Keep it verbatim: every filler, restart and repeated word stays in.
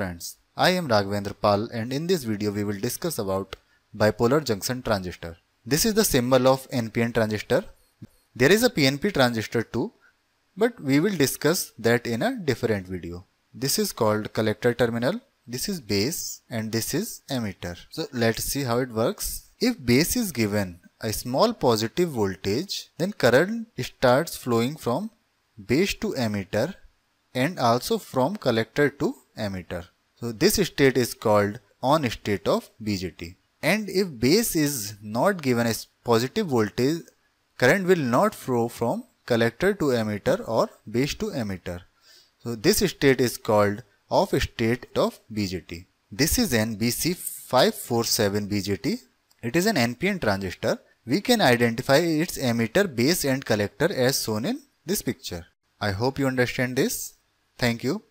Friends, I am Raghavendra Pal and in this video we will discuss about bipolar junction transistor. This is the symbol of N P N transistor. There is a P N P transistor too, but we will discuss that in a different video. This is called collector terminal, this is base and this is emitter. So let's see how it works. If base is given a small positive voltage, then current starts flowing from base to emitter and also from collector to emitter. So this state is called on state of B J T. And if base is not given a positive voltage, current will not flow from collector to emitter or base to emitter. So this state is called off state of B J T. This is an B C five four seven B J T. It is an N P N transistor. We can identify its emitter, base and collector as shown in this picture. I hope you understand this. Thank you.